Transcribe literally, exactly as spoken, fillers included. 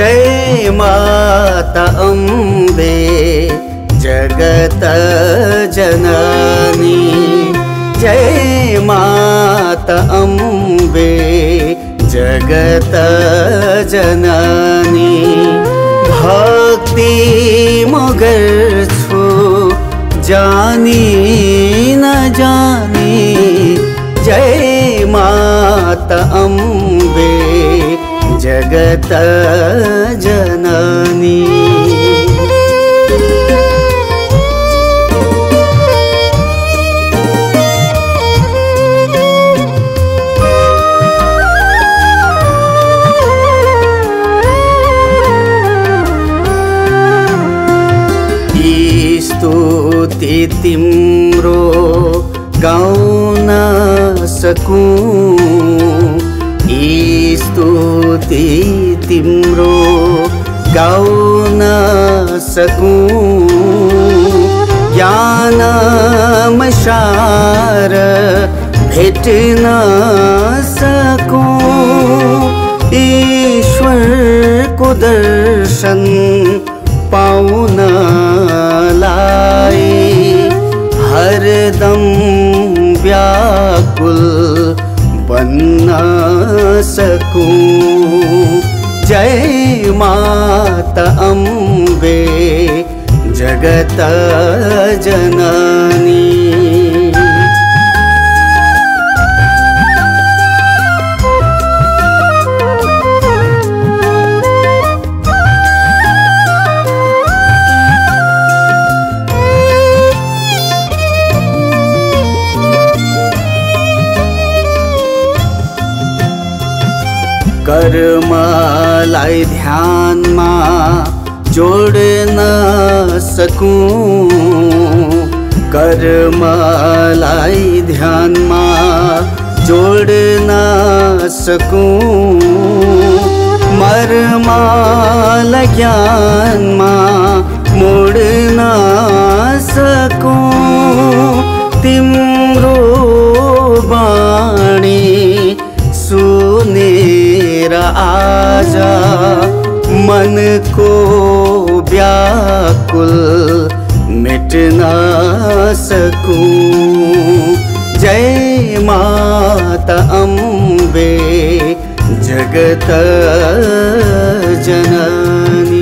जय माता अम्बे जगत जननी। जय माता अम्बे जगत जननी। भक्ति मगर छो जानी न जानी। जय माता अम्बे जगत जननी। स्तुति तिम्रो गाउन सकूं। स्तुति तिम्रो गाउन सकूं। ज्ञानम सार भेट्न सकूं। ईश्वरको दर्शन पाउनलाई हरदम व्याकुल बन्न सकूं। जय माता अम्बे जगत जननी। कर्मलाई ध्यानमा जोड्न सकूं। कर्मलाई ध्यानमा जोड्न सकूं। मर्मलाई ज्ञानमा मोड्न सकूं। तिम्रो वाणी सुनेर आज मन को व्याकुल मिटन सकूं। जय माता अम्बे जगत जननी।